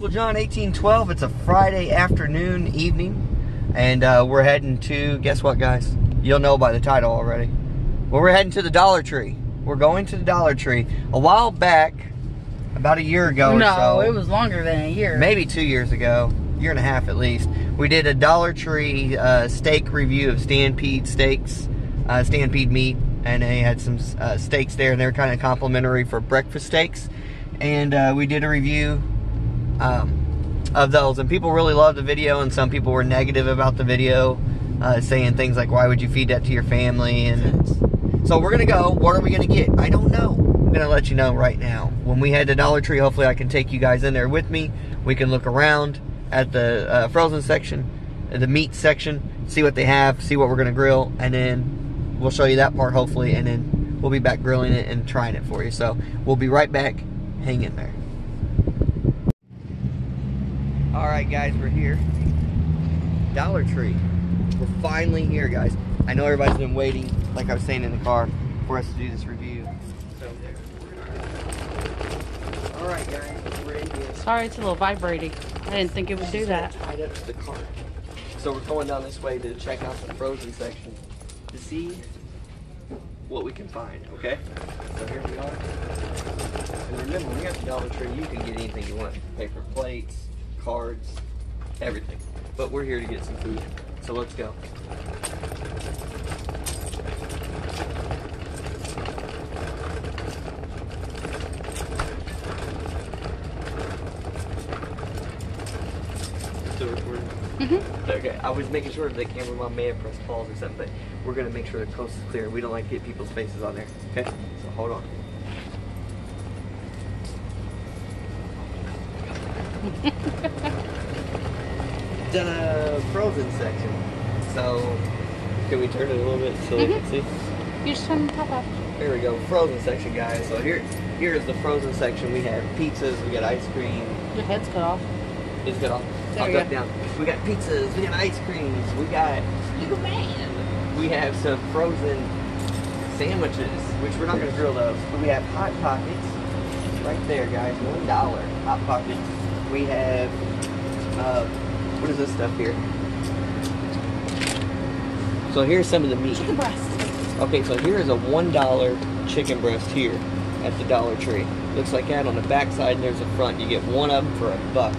Uncle John 1812. It's a Friday afternoon, evening, and we're heading to, guess what, guys? You'll know by the title already. Well, we're heading to the Dollar Tree. We're going to the Dollar Tree. A while back, about a year ago or so. No, it was longer than a year. Maybe 2 years ago, year and a half at least. We did a Dollar Tree steak review of Stampede steaks, Stampede Meat, and they had some steaks there, and they were kind of complimentary for breakfast steaks. And we did a review of those, and people really loved the video, and some people were negative about the video, saying things like, why would you feed that to your family? And so we're gonna go. What are we gonna get? I don't know. I'm gonna let you know right now. When we head to Dollar Tree, hopefully I can take you guys in there with me. We can look around at the frozen section, the meat section, see what they have, see what we're gonna grill, and then we'll show you that part hopefully, and then we'll be back grilling it and trying it for you. So we'll be right back. Hang in there. Alright guys, we're here. Dollar Tree. We're finally here, guys. I know everybody's been waiting, like I was saying in the car, for us to do this review. So alright guys, we're in here. Sorry, it's a little vibrating. I didn't think it would do that. Tied up to the cart. So we're going down this way to check out the frozen section to see what we can find, okay? So here we are. And remember, when you're at the Dollar Tree, you can get anything you want. Paper plates, cards, everything. But we're here to get some food. So let's go. Still recording? Mm-hmm. Okay, I was making sure the cameraman may have pressed pause or something, but we're gonna make sure the coast is clear. We don't like to get people's faces on there, okay? So hold on. The frozen section. So, can we turn it a little bit so we can see? You just turn the top off. Here we go, frozen section, guys. So here is the frozen section. We have pizzas, we got ice cream. Your head's cut off. It's cut off. I'll duck down. We got pizzas, we got ice creams, we got. You man. We have some frozen sandwiches, which we're not gonna grill those. But we have hot pockets, right there, guys. $1 hot pockets. We have. What is this stuff here? So here's some of the meat. Chicken breast. Okay, so here is a $1 chicken breast here at the Dollar Tree. Looks like that on the back side, and there's a front. You get one of them for $1.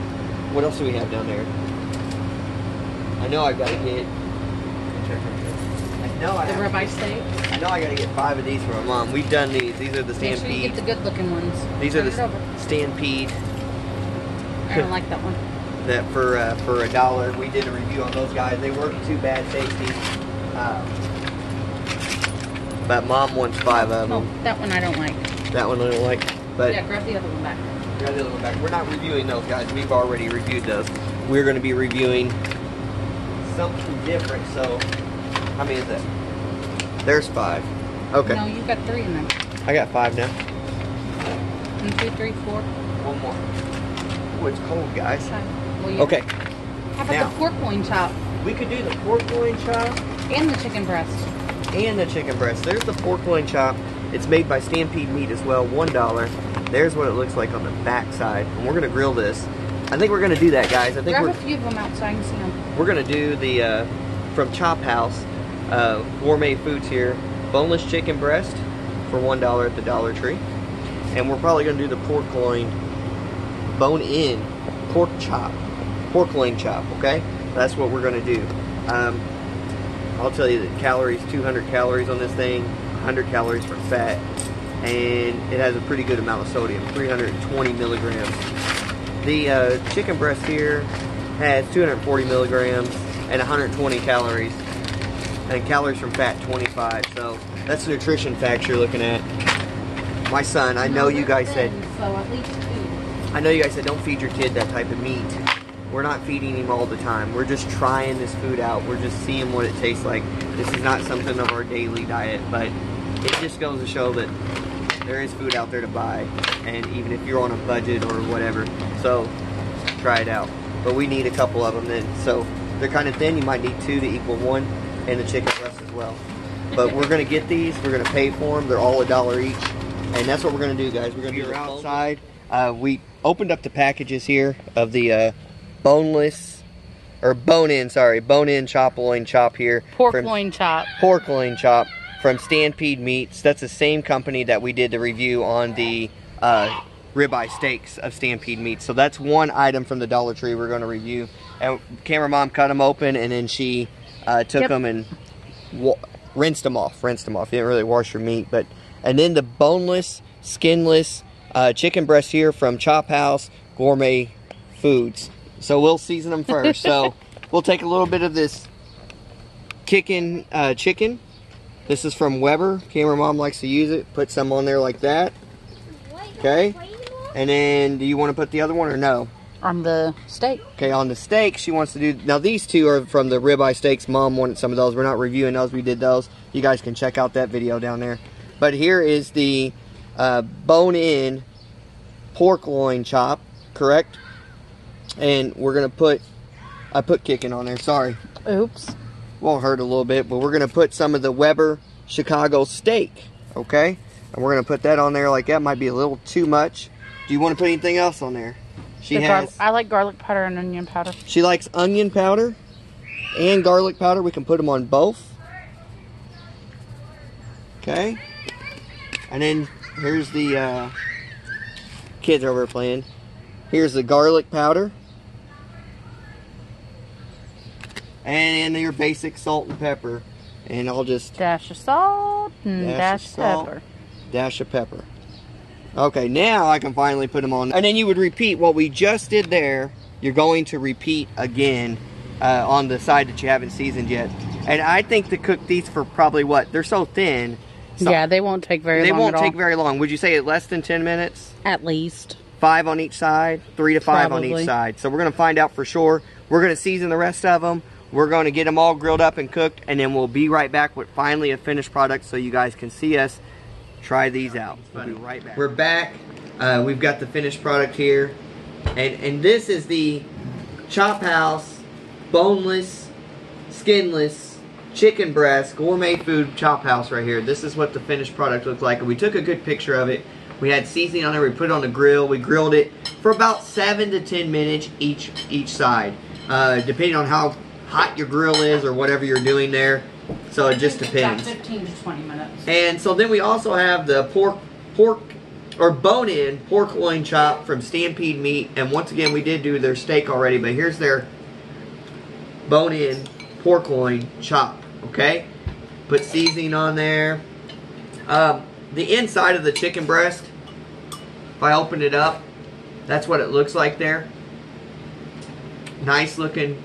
What else do we have down there? I know I gotta get. I know I have. The ribeye steak. I know I gotta get 5 of these for my mom. We've done these. These are the Stampede. Make sure you get the good-looking ones. These are the Stampede. I don't like that one. That for $1, we did a review on those guys. They weren't too bad tasty. But mom wants 5 of them. Oh, that one I don't like. That one I don't like. But yeah, grab the other one back. Grab the other one back. We're not reviewing those, guys. We've already reviewed those. We're going to be reviewing something different. So, how many is that? There's 5. Okay. No, you've got 3 in them. I got 5 now. 1, 2, 3, 4. 1 more. Oh, it's cold, guys. Well, yeah. Okay. How about now, the pork loin chop? We could do the pork loin chop. And the chicken breast. And the chicken breast. There's the pork loin chop. It's made by Stampede Meat as well. $1. There's what it looks like on the back side. And we're going to grill this. I think we're going to do that, guys. I think grab a few of them out so I can see them. We're going to do the, from Chop House, Gourmet Foods here, boneless chicken breast for $1 at the Dollar Tree. And we're probably going to do the pork loin, bone-in pork chop. Pork loin chop, okay? That's what we're gonna do. I'll tell you the calories, 200 calories on this thing, 100 calories for fat, and it has a pretty good amount of sodium, 320 milligrams. The chicken breast here has 240 milligrams and 120 calories, and calories from fat, 25. So that's the nutrition facts you're looking at. My son, I know you guys said, I know you guys said don't feed your kid that type of meat. We're not feeding him all the time. We're just trying this food out. We're just seeing what it tastes like. This is not something of our daily diet, but it just goes to show that there is food out there to buy, and even if you're on a budget or whatever, so try it out. But we need a couple of them then. So they're kind of thin. You might need 2 to equal 1, and the chicken breast as well. But we're gonna get these. We're gonna pay for them. They're all $1 each, and that's what we're gonna do, guys. We're gonna do outside. We opened up the packages here of the bone-in chop loin chop here. Pork loin chop from Stampede Meats. That's the same company that we did the review on the ribeye steaks of Stampede Meats. So that's one item from the Dollar Tree we're going to review. And camera mom cut them open, and then she took them and rinsed them off. You didn't really wash your meat, but and then the boneless, skinless chicken breast here from Chop House Gourmet Foods. So we'll season them first. So we'll take a little bit of this kicking chicken. This is from Weber. Camera mom likes to use it. Put some on there like that. Okay. And then do you want to put the other one or no? On the steak. Okay, on the steak she wants to do. Now these two are from the ribeye steaks. Mom wanted some of those. We're not reviewing those. We did those. You guys can check out that video down there. But here is the bone-in pork loin chop, correct? And we're going to put, I put kicking on there, sorry. Oops. Won't hurt a little bit, but we're going to put some of the Weber Chicago steak, okay? And we're going to put that on there like that. Might be a little too much. Do you want to put anything else on there? She has. I like garlic powder and onion powder. She likes onion powder and garlic powder. We can put them on both. Okay. And then here's the kids over playing. Here's the garlic powder. And your basic salt and pepper. And I'll just... Dash of salt and dash of pepper. Dash of pepper. Okay, now I can finally put them on. And then you would repeat what we just did there. You're going to repeat again on the side that you haven't seasoned yet. And I think to cook these for probably what? They're so thin. So yeah, they won't take very long. They won't take very long. Would you say less than 10 minutes? At least. 5 on each side, 3 to 5 probably. On each side. So we're going to find out for sure. We're going to season the rest of them. We're going to get them all grilled up and cooked, and then we'll be right back with finally a finished product so you guys can see us try these out. We'll be right back. We're back. We've got the finished product here. And this is the Chop House boneless, skinless chicken breast gourmet food Chop House right here. This is what the finished product looked like. We took a good picture of it. We had seasoning on there. We put it on the grill. We grilled it for about 7 to 10 minutes each side, depending on how hot your grill is or whatever you're doing there. So it just depends. About 15 to 20 minutes. And so then we also have the bone-in pork loin chop from Stampede Meat. And once again, we did do their steak already, but here's their bone-in pork loin chop. Okay, put seasoning on there. The inside of the chicken breast, if I open it up, that's what it looks like there. Nice looking,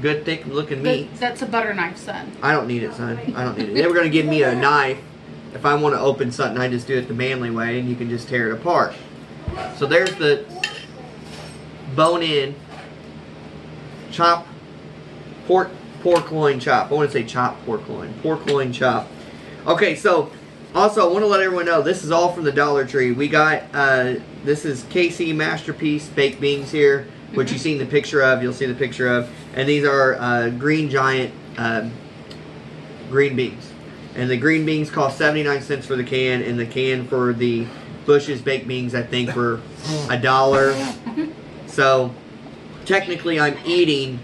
good thick looking meat. That's a butter knife, son. I don't need it, son. I don't need it. They were going to give me a knife. If I want to open something, I just do it the manly way, and you can just tear it apart. So there's the bone-in chop pork loin chop. I want to say chop pork loin chop. Okay, so also I want to let everyone know this is all from the Dollar Tree. We got this is Casey Masterpiece baked beans here, which you've seen the picture of. You'll see the picture of, and these are Green Giant green beans, and the green beans cost 79 cents for the can, and the can for the Bush's baked beans I think were $1. So technically, I'm eating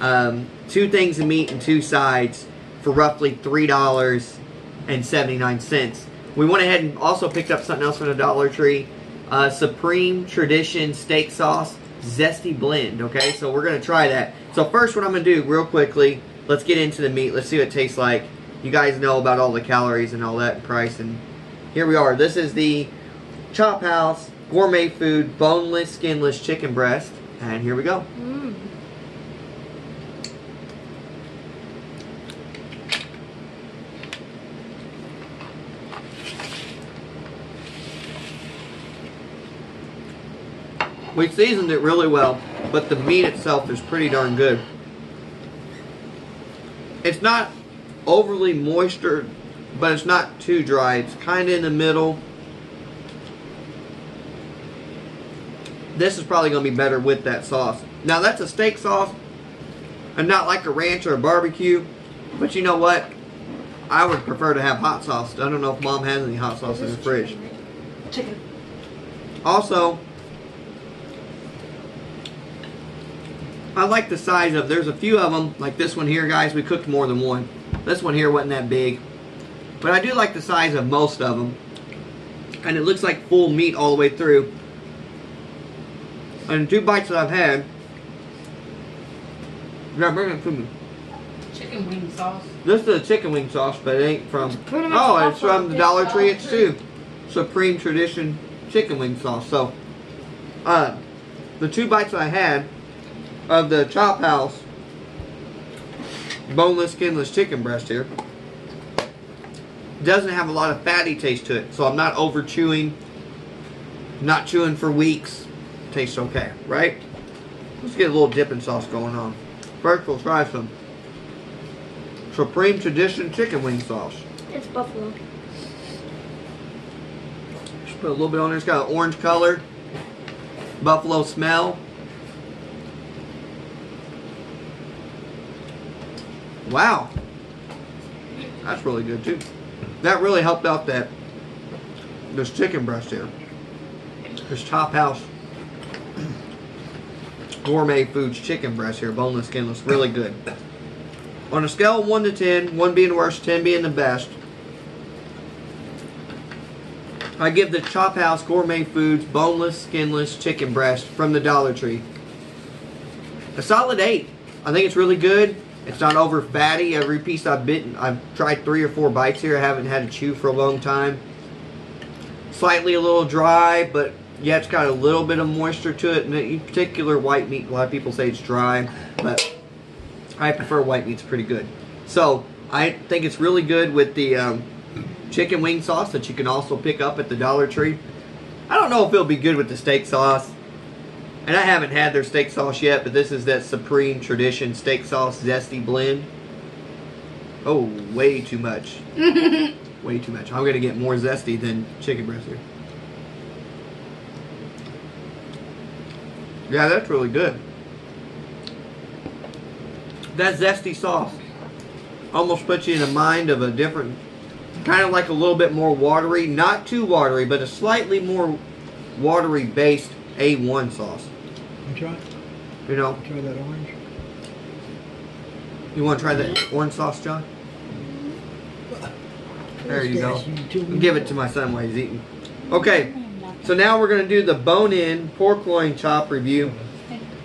2 things of meat and 2 sides for roughly $3.79. We went ahead and also picked up something else from the Dollar Tree. Supreme Tradition Steak Sauce Zesty Blend. Okay, so we're going to try that. So first what I'm going to do real quickly, let's get into the meat. Let's see what it tastes like. You guys know about all the calories and all that and price. And here we are. This is the Chop House Gourmet Food Boneless, Skinless Chicken Breast. And here we go. We seasoned it really well, but the meat itself is pretty darn good. It's not overly moistured, but it's not too dry. It's kind of in the middle. This is probably going to be better with that sauce. Now, that's a steak sauce, and not like a ranch or a barbecue, but you know what? I would prefer to have hot sauce. I don't know if Mom has any hot sauce in the fridge. Chicken. Also, I like the size of, there's a few of them, like this one here, guys, we cooked more than one. This one here wasn't that big. But I do like the size of most of them. And it looks like full meat all the way through. And two bites that I've had. Yeah, bring it to me. Chicken wing sauce. This is a chicken wing sauce, but it ain't from... Oh, it's from the Dollar Tree. It's too. Supreme Tradition chicken wing sauce. So, the two bites I had of the Chop House boneless, skinless chicken breast here doesn't have a lot of fatty taste to it. So I'm not over chewing, not chewing for weeks. Tastes okay, right? Let's get a little dipping sauce going on. First, we'll try some Supreme Tradition chicken wing sauce. It's buffalo. Just put a little bit on there. It's got an orange color, buffalo smell. Wow, that's really good too. That really helped out that this chicken breast here. This Chop House Gourmet Foods chicken breast here, boneless, skinless, really good. On a scale of 1 to 10, 1 being the worst, 10 being the best, I give the Chop House Gourmet Foods boneless, skinless chicken breast from the Dollar Tree a solid 8. I think it's really good. It's not over fatty. Every piece I've bitten, I've tried 3 or 4 bites here. I haven't had to chew for a long time. Slightly a little dry, but yeah, it's got a little bit of moisture to it. And in particular, white meat. A lot of people say it's dry, but I prefer white meat's pretty good. So I think it's really good with the chicken wing sauce that you can also pick up at the Dollar Tree. I don't know if it'll be good with the steak sauce. And I haven't had their steak sauce yet, but this is that Supreme Tradition steak sauce zesty blend. Oh, way too much. Way too much. I'm going to get more zesty than chicken breast here. Yeah, that's really good. That zesty sauce almost puts you in the mind of a different, kind of like a little bit more watery, not too watery, but a slightly more watery based A1 sauce. Try. You know. Try that orange. You want to try that orange sauce, John? There you go. Give it to my son while he's eating. Okay, so now we're going to do the bone-in pork loin chop review.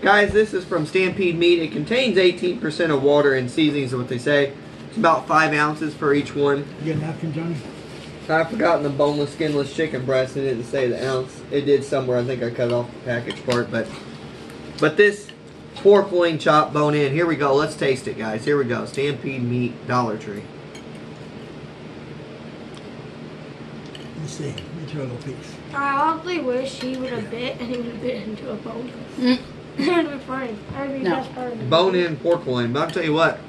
Guys, this is from Stampede Meat. It contains 18% of water and seasonings, is what they say. It's about 5 ounces for each one. You get a napkin, Johnny? I've forgotten the boneless, skinless chicken breast. It didn't say the ounce. It did somewhere. I think I cut off the package part, but this pork loin chop bone in. Here we go. Let's taste it, guys. Here we go. Stampede Meat, Dollar Tree. Let's see. Let me try a little piece. I honestly wish he would have bit and he would have bit into a bone. That would be funny. That would be the best part of it. Bone in pork loin. But I'll tell you what.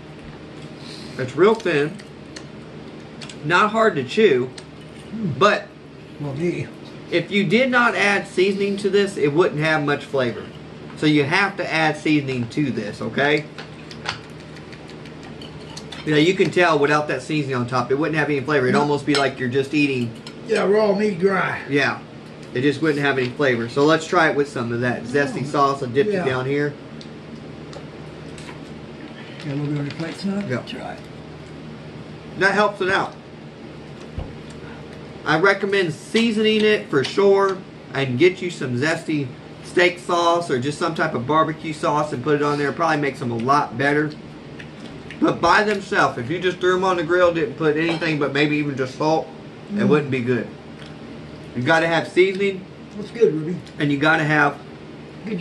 It's real thin. Not hard to chew. But if you did not add seasoning to this, it wouldn't have much flavor. So you have to add seasoning to this, okay? You know, you can tell without that seasoning on top, it wouldn't have any flavor. It'd almost be like you're just eating... Yeah, raw meat dry. Yeah. It just wouldn't have any flavor. So let's try it with some of that zesty sauce. I dipped it down here. Got a little bit on your plate, son? Yeah. Try it. That helps it out. I recommend seasoning it for sure and get you some zesty steak sauce or just some type of barbecue sauce and put it on there. It probably makes them a lot better. But by themselves, if you just threw them on the grill, didn't put anything but maybe even just salt, it wouldn't be good. You got to have seasoning. That's good, Ruby. And you got to have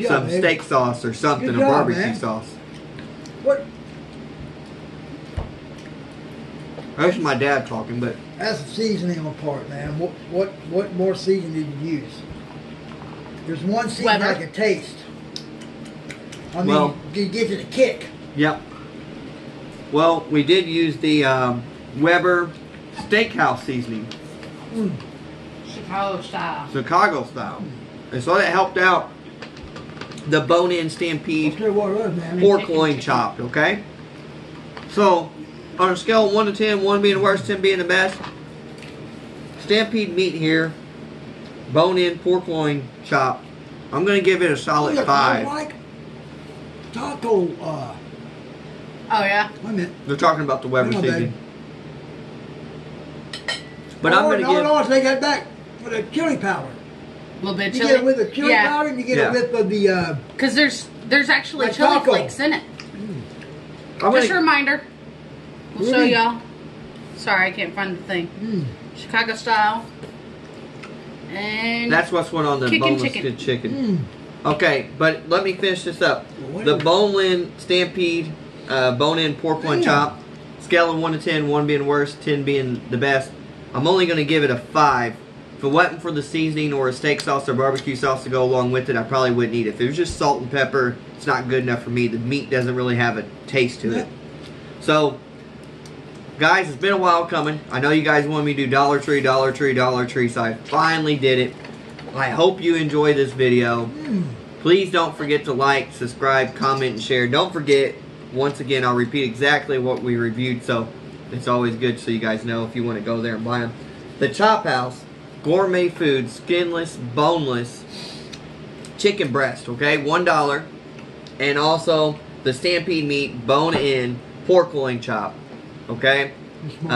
some steak sauce or something, a barbecue sauce. What? That's my dad talking, but... That's the seasoning part, man. What more seasoning did you use? There's one seasoning I can taste. I mean, it gives it a kick. Yep. Well, we did use the Weber Steakhouse seasoning. Mm. Chicago style. Chicago style. Mm. And so that helped out the bone-in Stampede pork loin chopped, okay? So... On a scale of 1 to 10, 1 being the worst, 10 being the best, Stampede Meat here bone-in pork loin chopped. I'm going to give it a solid 5. I like taco. Oh, yeah? Wait a minute. They're talking about the Weber seasoning. But I'm going to give... No, take that back. With a chili powder. A little bit of chili? You get it with a chili powder, and you get it with the... Because there's actually chili flakes in it. Mm. Just a reminder. We'll show y'all. Sorry, I can't find the thing. Mm. Chicago style. And that's what's one on the boneless good chicken. Mm. Okay, but let me finish this up. Well, the bone-in Stampede bone-in pork loin chop. Scale of 1 to 10, 1 being worst, 10 being the best. I'm only going to give it a 5. If it wasn't for the seasoning or a steak sauce or barbecue sauce to go along with it, I probably wouldn't eat it. If it was just salt and pepper, it's not good enough for me. The meat doesn't really have a taste to it. So, guys, it's been a while coming. I know you guys wanted me to do Dollar Tree, Dollar Tree, Dollar Tree, so I finally did it. I hope you enjoy this video. Please don't forget to like, subscribe, comment, and share. Don't forget, once again, I'll repeat exactly what we reviewed, so it's always good so you guys know if you want to go there and buy them. The Chop House Gourmet Foods Skinless, Boneless Chicken Breast, okay? $1. And also the Stampede Meat Bone-In Pork Loin Chop. Okay, for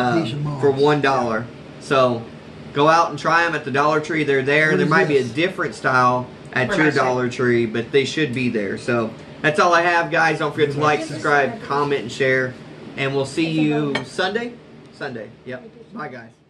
$1. So go out and try them at the Dollar Tree. They're there. There might be a different style at your Dollar Tree, but they should be there. So that's all I have, guys. Don't forget to like, subscribe, comment, and share. And we'll see you Sunday. Yep. Bye, guys.